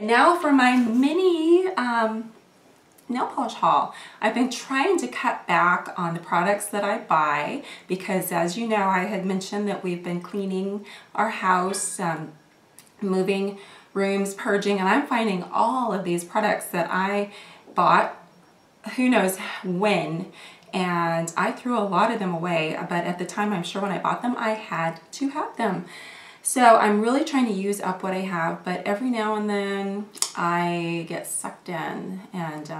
Now for my mini nail polish haul. I've been trying to cut back on the products that I buy because, as you know, I had mentioned that we've been cleaning our house, moving rooms, purging, and I'm finding all of these products that I bought who knows when, and I threw a lot of them away, but at the time, I'm sure when I bought them, I had to have them. So I'm really trying to use up what I have, but every now and then I get sucked in and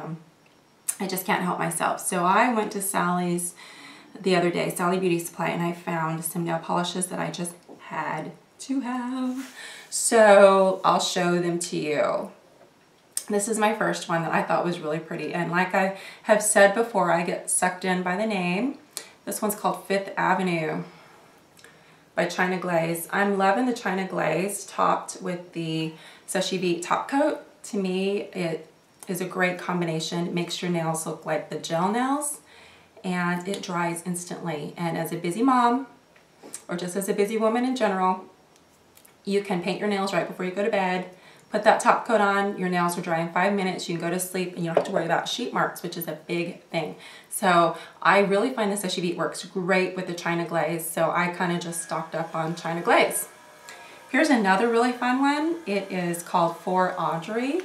I just can't help myself. So I went to Sally's the other day, Sally Beauty Supply, and I found some nail polishes that I just had to have. So I'll show them to you. This is my first one that I thought was really pretty. And like I have said before, I get sucked in by the name. This one's called Fifth Avenue by China Glaze. I'm loving the China Glaze topped with the Sushi Beat Top Coat. To me, it is a great combination. It makes your nails look like the gel nails, and it dries instantly. And as a busy mom, or just as a busy woman in general, you can paint your nails right before you go to bed. Put that top coat on, your nails will dry in 5 minutes, you can go to sleep, and you don't have to worry about sheet marks, which is a big thing. So I really find the Sushi Beat works great with the China Glaze, so I kind of just stocked up on China Glaze. Here's another really fun one. It is called For Audrey,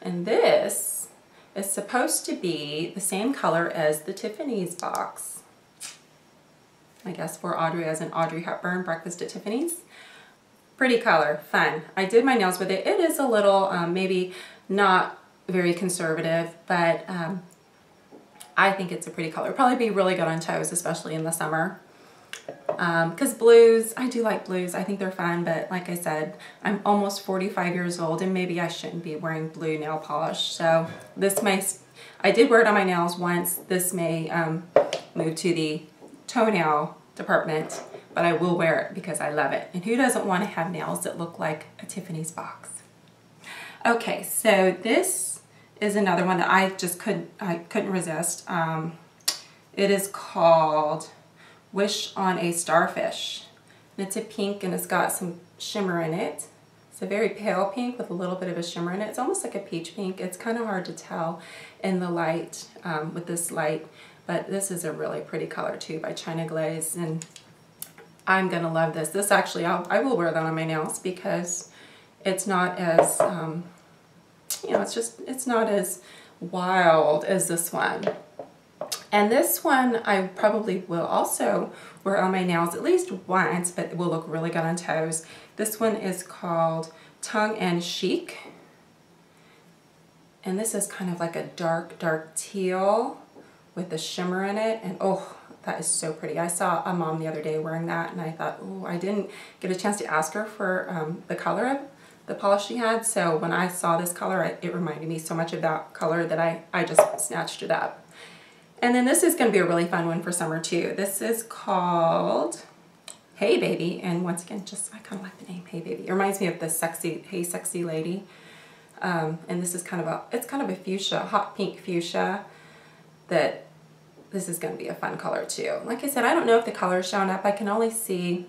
and this is supposed to be the same color as the Tiffany's box. I guess For Audrey as in Audrey Hepburn, Breakfast at Tiffany's. Pretty color, fun. I did my nails with it. It is a little, maybe not very conservative, but I think it's a pretty color. It'll probably be really good on toes, especially in the summer. Because blues, I do like blues. I think they're fun, but like I said, I'm almost 45 years old and maybe I shouldn't be wearing blue nail polish. So this may, I did wear it on my nails once. This may move to the toenail department, but I will wear it because I love it. And who doesn't want to have nails that look like a Tiffany's box? Okay, so this is another one that I just couldn't resist. It is called Wish on a Starfish. And it's a pink and it's got some shimmer in it. It's a very pale pink with a little bit of a shimmer in it. It's almost like a peach pink. It's kind of hard to tell in the light, with this light. But this is a really pretty color too by China Glaze, and I'm gonna love this. This actually, I will wear that on my nails because it's not as, you know, it's not as wild as this one. And this one I probably will also wear on my nails at least once, but it will look really good on toes. This one is called Tongue and Chic. And this is kind of like a dark, dark teal with a shimmer in it, and oh, that is so pretty. I saw a mom the other day wearing that, and I thought, oh, I didn't get a chance to ask her for the color of the polish she had, so when I saw this color, it reminded me so much of that color that I just snatched it up. And then this is going to be a really fun one for summer too. This is called Hey Baby, and once again, just I kind of like the name Hey Baby. It reminds me of the sexy Hey Sexy Lady, and this is kind of a, it's kind of a fuchsia, hot pink fuchsia. That this is going to be a fun color too. Like I said, I don't know if the color is showing up. I can only see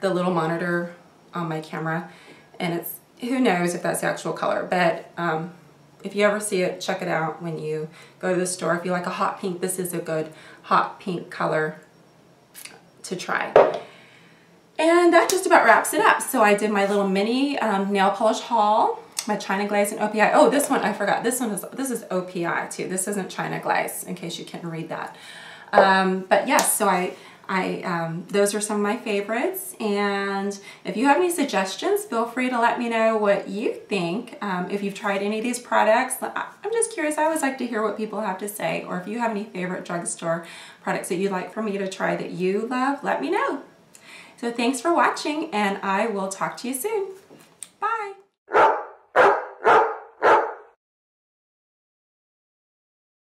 the little monitor on my camera, and it's, who knows if that's the actual color, but if you ever see it, check it out when you go to the store. If you like a hot pink, this is a good hot pink color to try. And that just about wraps it up. So I did my little mini nail polish haul. My China Glaze and OPI. Oh, this one I forgot. This is OPI too. This isn't China Glaze, in case you can't read that. But yes, so those are some of my favorites. And if you have any suggestions, feel free to let me know what you think. If you've tried any of these products, I'm just curious. I always like to hear what people have to say. Or if you have any favorite drugstore products that you'd like for me to try that you love, let me know. So thanks for watching, and I will talk to you soon. Bye.